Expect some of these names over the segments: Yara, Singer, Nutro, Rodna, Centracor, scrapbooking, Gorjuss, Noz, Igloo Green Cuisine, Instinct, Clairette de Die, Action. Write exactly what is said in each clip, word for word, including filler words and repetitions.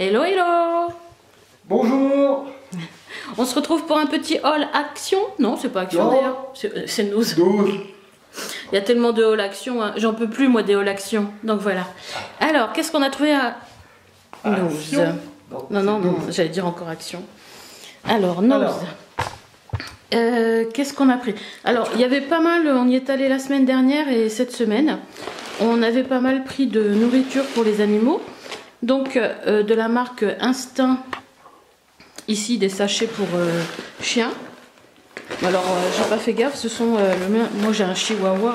Hello, hello! Bonjour! On se retrouve pour un petit haul action. Non, c'est pas action d'ailleurs, c'est nose. Il y a tellement de haul action, hein. J'en peux plus moi des haul action. Donc voilà. Alors, qu'est-ce qu'on a trouvé à nose? Non, non, non, non. J'allais dire encore action. Alors, nose. Euh, qu'est-ce qu'on a pris? Alors, il y avait pas mal, on y est allé la semaine dernière et cette semaine, on avait pas mal pris de nourriture pour les animaux. Donc euh, de la marque Instinct, ici des sachets pour euh, chiens. Alors euh, j'ai pas fait gaffe, ce sont euh, le mien, moi j'ai un chihuahua.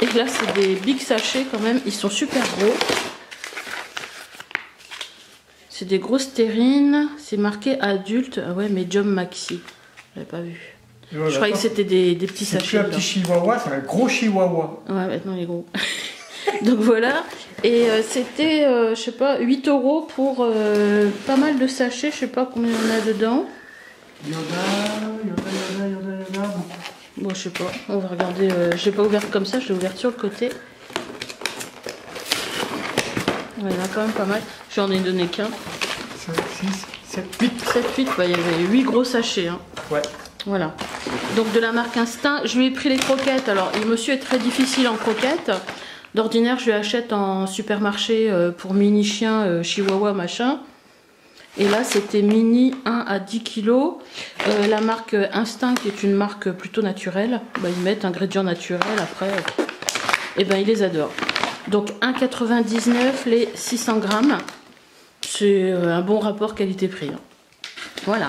Et là c'est des big sachets quand même, ils sont super gros. C'est des grosses terrines, c'est marqué adulte, ah ouais mais Jom Maxi, j'avais pas vu. Voilà, je croyais que c'était des, des petits sachets. C'est un petit chihuahua, c'est un gros chihuahua. Ouais maintenant il est gros. Donc voilà, et euh, c'était, euh, je sais pas, huit euros pour euh, pas mal de sachets, je sais pas combien il y en a dedans. Il y en a, il y en a, il y en a, il y en a, beaucoup. Bon, je sais pas, on va regarder, euh, je l'ai pas ouvert comme ça, je l'ai ouvert sur le côté. Il y en a quand même pas mal, j'en ai donné qu'un. cinq, six, sept, huit. sept, huit, bah, il y avait huit gros sachets. Hein. Ouais. Voilà, donc de la marque Instinct, je lui ai pris les croquettes, alors le monsieur est très difficile en croquettes. D'ordinaire, je lui achète en supermarché pour mini chien, chihuahua, machin. Et là, c'était mini un à dix kilos. Euh, la marque Instinct, qui est une marque plutôt naturelle, bah, ils mettent ingrédients naturels après. Et ben, ils les adorent. Donc, un quatre-vingt-dix-neuf les six cents grammes. C'est un bon rapport qualité-prix. Voilà.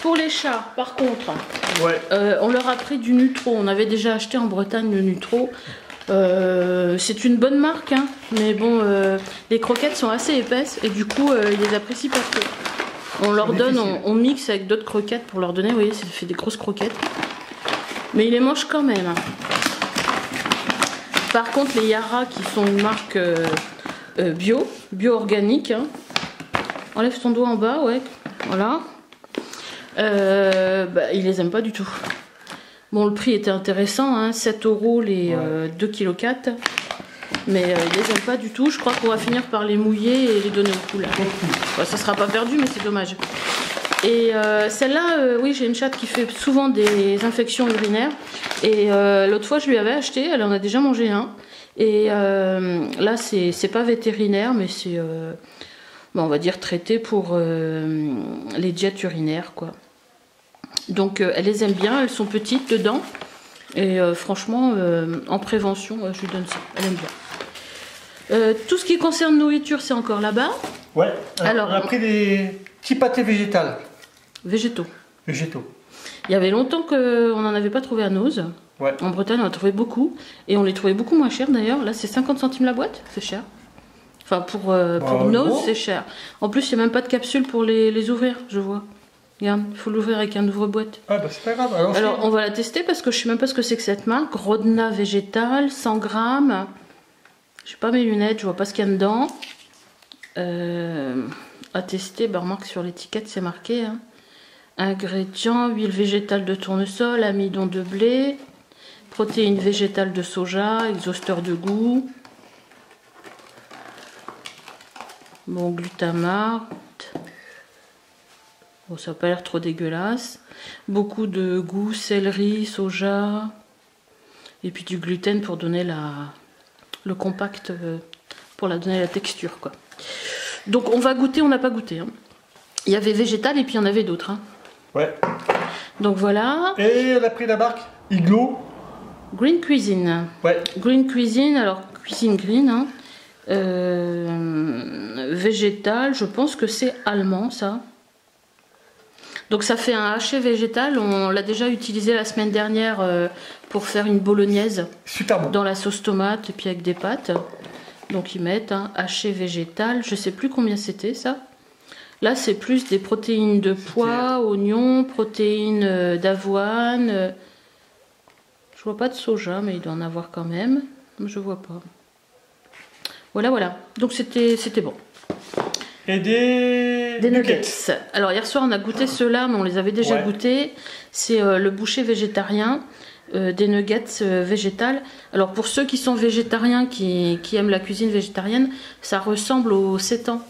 Pour les chats, par contre, ouais. euh, on leur a pris du Nutro. On avait déjà acheté en Bretagne le Nutro. Euh, c'est une bonne marque, hein, mais bon, euh, les croquettes sont assez épaisses et du coup, euh, ils les apprécient pas trop. On leur donne, on, on mixe avec d'autres croquettes pour leur donner, vous voyez, ça fait des grosses croquettes. Mais ils les mangent quand même. Par contre, les Yara qui sont une marque euh, euh, bio, bio-organique, hein. Enlève ton doigt en bas, ouais, voilà. Euh, bah, ils les aiment pas du tout. Bon, le prix était intéressant, hein, sept euros les ouais. euh, deux virgule quatre kilos, mais euh, ils les aiment pas du tout. Je crois qu'on va finir par les mouiller et les donner aux poules. Enfin, ça sera pas perdu, mais c'est dommage. Et euh, celle-là, euh, oui, j'ai une chatte qui fait souvent des infections urinaires. Et euh, l'autre fois, je lui avais acheté, elle en a déjà mangé un. Et euh, là, c'est pas vétérinaire, mais c'est, euh, bon, on va dire, traité pour euh, les diètes urinaires, quoi. Donc euh, elle les aime bien, elles sont petites dedans. Et euh, franchement, euh, en prévention, euh, je lui donne ça. Elle aime bien. Euh, tout ce qui concerne nourriture, c'est encore là-bas. Ouais. Alors, on a pris des petits pâtés végétales. Végétaux. Végétaux. Il y avait longtemps qu'on n'en avait pas trouvé à Noz. Ouais. En Bretagne, on en trouvait beaucoup. Et on les trouvait beaucoup moins chers d'ailleurs. Là, c'est cinquante centimes la boîte. C'est cher. Enfin, pour, euh, bah, pour Noz, bon. C'est cher. En plus, il n'y a même pas de capsule pour les, les ouvrir, je vois. Regarde, il faut l'ouvrir avec un ouvre-boîte. Ah bah c'est pas grave. Alors, alors on va la tester parce que je sais même pas ce que c'est que cette marque. Rodna végétale, cent grammes. Je n'ai pas mes lunettes, je vois pas ce qu'il y a dedans. Euh, à tester, bah remarque sur l'étiquette c'est marqué. Hein. Ingrédients, huile végétale de tournesol, amidon de blé, protéines végétales de soja, exhausteur de goût. Bon, glutamate. Bon, ça n'a pas l'air trop dégueulasse. Beaucoup de goût, céleri, soja. Et puis du gluten pour donner la, le compact, pour la donner la texture, quoi. Donc on va goûter, on n'a pas goûté. Hein. Il y avait végétal et puis il y en avait d'autres. Hein. Ouais. Donc voilà. Et elle a pris la marque Igloo Green Cuisine. Ouais. Green Cuisine, alors cuisine green. Hein. Euh, végétal, je pense que c'est allemand ça. Donc ça fait un haché végétal, on l'a déjà utilisé la semaine dernière pour faire une bolognaise. Super bon. Dans la sauce tomate et puis avec des pâtes. Donc ils mettent un haché végétal, je sais plus combien c'était ça. Là c'est plus des protéines de pois, oignons, protéines d'avoine. Je vois pas de soja mais il doit en avoir quand même. Je vois pas. Voilà voilà, donc c'était c'était bon. Et des... des nuggets. Alors hier soir on a goûté ceux-là, mais on les avait déjà ouais. goûtés. C'est euh, le boucher végétarien, euh, des nuggets euh, végétales. Alors pour ceux qui sont végétariens, qui, qui aiment la cuisine végétarienne, ça ressemble au sétan.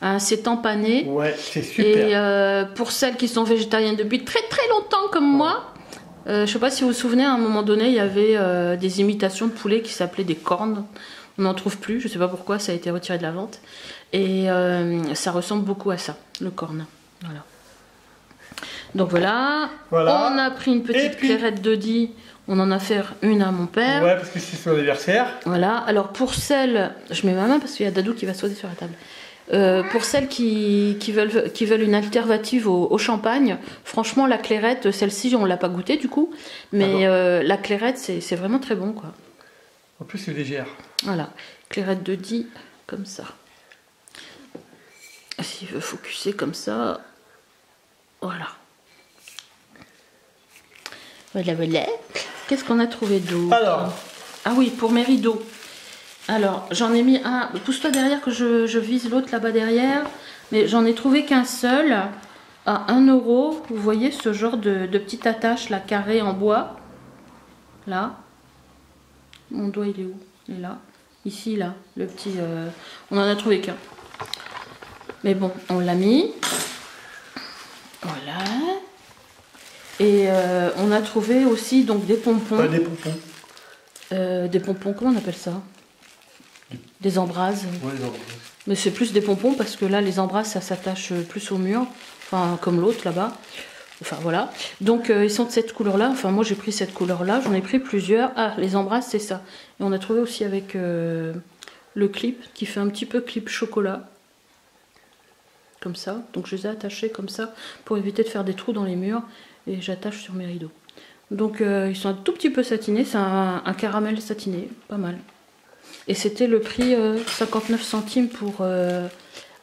Hein, c'est empané. Ouais, c'est super. Et euh, pour celles qui sont végétariennes depuis très très longtemps comme moi, euh, je sais pas si vous vous souvenez, à un moment donné, il y avait euh, des imitations de poulet qui s'appelaient des cornes. On n'en trouve plus, je sais pas pourquoi, ça a été retiré de la vente. Et euh, ça ressemble beaucoup à ça, le corne. Voilà. Donc voilà. voilà, on a pris une petite puis... Clairette de Die. On en a fait une à mon père. Ouais, parce que c'est son anniversaire. Voilà, alors pour celles... Je mets ma main parce qu'il y a Dadou qui va sauter sur la table. Euh, pour celles qui, qui, veulent, qui veulent une alternative au, au champagne, franchement la clairette, celle-ci on ne l'a pas goûtée du coup, mais euh, la clairette c'est vraiment très bon quoi. En plus c'est légère. Voilà, Clairette de Die, comme ça. S'il veut focuser comme ça, voilà. Voilà, voilà. Qu'est-ce qu'on a trouvé d'autre? Alors. Ah oui, pour mes rideaux. Alors, j'en ai mis un... Pousse-toi derrière que je, je vise l'autre là-bas derrière. Mais j'en ai trouvé qu'un seul à un euro. Vous voyez ce genre de, de petite attache là, carrée en bois. Là. Mon doigt, il est où? Il est là. Ici, là. Le petit... Euh... On en a trouvé qu'un. Mais bon, on l'a mis. Voilà. Et euh, on a trouvé aussi donc des pompons. Pas des pompons. Euh, des pompons, comment on appelle ça? Des embrases. Ouais, les embrases. Mais c'est plus des pompons parce que là, les embrases, ça s'attache plus au mur. Enfin, comme l'autre là-bas. Enfin, voilà. Donc, euh, ils sont de cette couleur-là. Enfin, moi, j'ai pris cette couleur-là. J'en ai pris plusieurs. Ah, les embrases, c'est ça. Et on a trouvé aussi avec euh, le clip qui fait un petit peu clip chocolat. Comme ça. Donc, je les ai attachés comme ça pour éviter de faire des trous dans les murs. Et j'attache sur mes rideaux. Donc euh, ils sont un tout petit peu satinés. C'est un, un caramel satiné, pas mal. Et c'était le prix euh, cinquante-neuf centimes pour euh,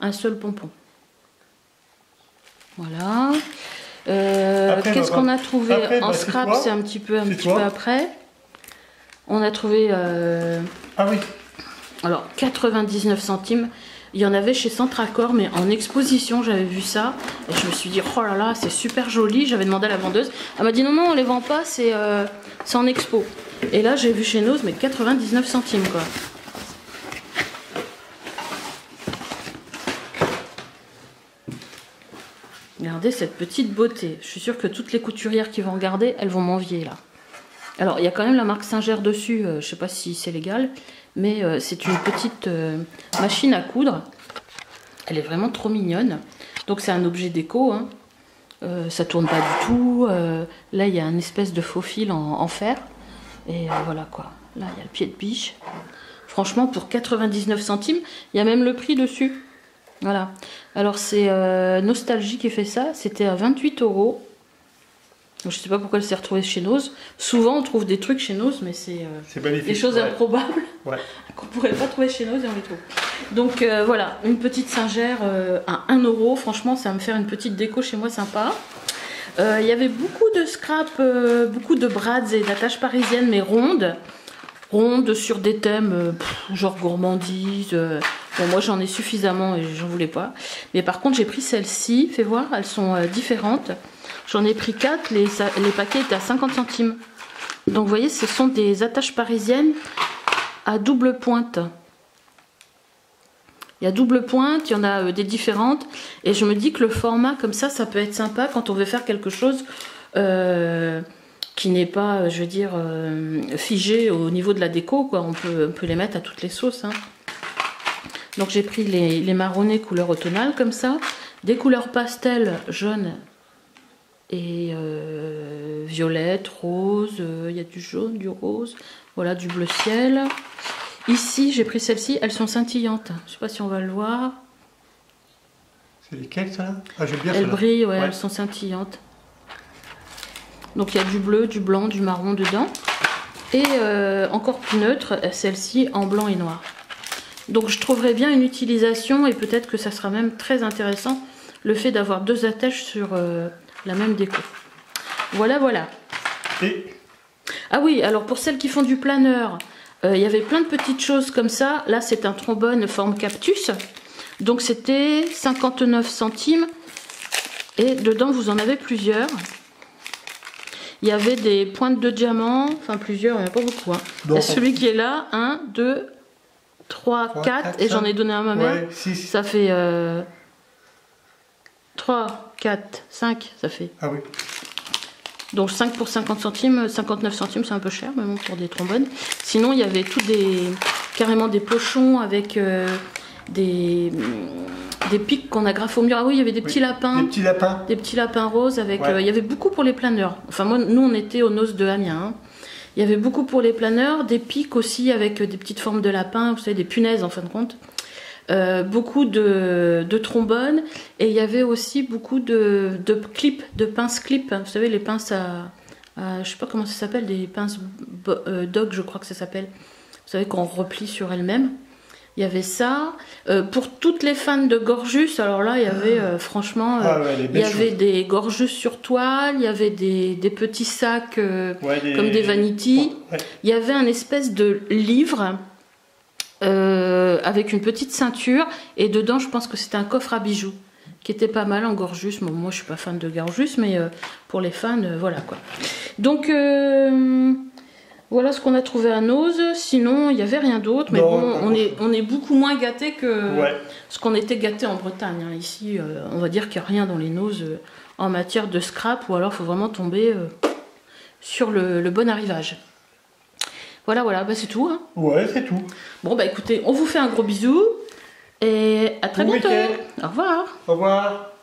un seul pompon. Voilà. Euh, Qu'est-ce qu'on a trouvé après, en bah, scrap? C'est un petit peu, un petit peu après. On a trouvé... Euh, ah oui. Alors quatre-vingt-dix-neuf centimes. Il y en avait chez Centracor, mais en exposition, j'avais vu ça. Et je me suis dit, oh là là, c'est super joli. J'avais demandé à la vendeuse. Elle m'a dit, non, non, on ne les vend pas, c'est euh, en expo. Et là, j'ai vu chez Noz, mais quatre-vingt-dix-neuf centimes, quoi. Regardez cette petite beauté. Je suis sûre que toutes les couturières qui vont regarder, elles vont m'envier, là. Alors, il y a quand même la marque Singer dessus. Euh, je ne sais pas si c'est légal. Mais euh, c'est une petite euh, machine à coudre. Elle est vraiment trop mignonne. Donc c'est un objet déco. Hein. Euh, ça tourne pas du tout. Euh, là, il y a un espèce de faux fil en, en fer. Et euh, voilà quoi. Là, il y a le pied de biche. Franchement, pour quatre-vingt-dix-neuf centimes, il y a même le prix dessus. Voilà. Alors c'est euh, Nostalgie qui fait ça. C'était à vingt-huit euros. Donc, je ne sais pas pourquoi elle s'est retrouvée chez Noz. Souvent, on trouve des trucs chez Noz, mais c'est euh, des choses ouais. improbables ouais. qu'on ne pourrait pas trouver chez Noz et on les trouve. Donc euh, voilà, une petite singère euh, à un euro. Franchement, ça va me faire une petite déco chez moi sympa. Il euh, y avait beaucoup de scrap, euh, beaucoup de brads et d'attaches parisiennes, mais rondes. Rondes sur des thèmes euh, pff, genre gourmandise. Euh, bon, moi, j'en ai suffisamment et j'en voulais pas. Mais par contre, j'ai pris celles-ci. Fais voir, elles sont euh, différentes. J'en ai pris quatre, les, les paquets étaient à cinquante centimes. Donc vous voyez, ce sont des attaches parisiennes à double pointe. Il y a double pointe, il y en a des différentes. Et je me dis que le format comme ça, ça peut être sympa quand on veut faire quelque chose euh, qui n'est pas, je veux dire, euh, figé au niveau de la déco, quoi. On peut, on peut les mettre à toutes les sauces. Hein. Donc j'ai pris les, les marronnets couleur automnale comme ça. Des couleurs pastel, jaune... et euh, violette, rose, il euh, y a du jaune, du rose, voilà, du bleu ciel. Ici, j'ai pris celles-ci, elles sont scintillantes. Je ne sais pas si on va le voir. C'est lesquelles, ça? Ah, j'aime bien ça. Elles brillent, ouais, ouais. Elles sont scintillantes. Donc, il y a du bleu, du blanc, du marron dedans. Et euh, encore plus neutre, celle-ci en blanc et noir. Donc, je trouverais bien une utilisation et peut-être que ça sera même très intéressant, le fait d'avoir deux attaches sur... Euh, la même déco. Voilà, voilà. Et... ah oui, alors pour celles qui font du planeur, il euh, y avait plein de petites choses comme ça. Là, c'est un trombone forme cactus. Donc, c'était cinquante-neuf centimes. Et dedans, vous en avez plusieurs. Il y avait des pointes de diamant. Enfin, plusieurs, il n'y en a pas beaucoup. Hein. Bon. Celui qui est là, un, deux, trois, quatre, et j'en ai donné un à ma mère. Ouais, six. Ça fait euh, trois, quatre, cinq, ça fait. Ah oui. Donc cinq pour cinquante centimes, cinquante-neuf centimes, c'est un peu cher, mais bon, pour des trombones. Sinon, il y avait tout des, carrément des pochons avec euh, des, des pics qu'on agrafe au mur. Ah oui, il y avait des petits oui. lapins. Des petits lapins. Des petits lapins roses. Avec, ouais. euh, il y avait beaucoup pour les planeurs. Enfin, moi, nous, on était au noce de Amiens. Hein. Il y avait beaucoup pour les planeurs, des pics aussi avec des petites formes de lapins, vous savez, des punaises en fin de compte. Euh, beaucoup de, de trombones, et il y avait aussi beaucoup de, de clips, de pinces clips, vous savez, les pinces à, à je sais pas comment ça s'appelle, des pinces euh, dog, je crois que ça s'appelle, vous savez, qu'on replie sur elles-mêmes. Il y avait ça. Euh, pour toutes les fans de Gorjuss, alors là, il y avait euh, franchement, euh, ah ouais, il y avait choses. Des Gorjuss sur toile, il y avait des, des petits sacs euh, ouais, des... comme des vanities. Ouais. Il y avait un espèce de livre euh, avec une petite ceinture, et dedans, je pense que c'était un coffre à bijoux qui était pas mal en Gorjuss. Bon, moi, je suis pas fan de Gorjuss, mais euh, pour les fans, euh, voilà quoi. Donc... Euh, voilà ce qu'on a trouvé à Noz, sinon il n'y avait rien d'autre, mais non, bon, on est, on est beaucoup moins gâtés que ouais. ce qu'on était gâtés en Bretagne. Ici, euh, on va dire qu'il n'y a rien dans les Noz euh, en matière de scrap, ou alors il faut vraiment tomber euh, sur le, le bon arrivage. Voilà, voilà, bah, c'est tout. Hein. Ouais, c'est tout. Bon, bah écoutez, on vous fait un gros bisou, et à très bon bientôt. Au revoir. Au revoir.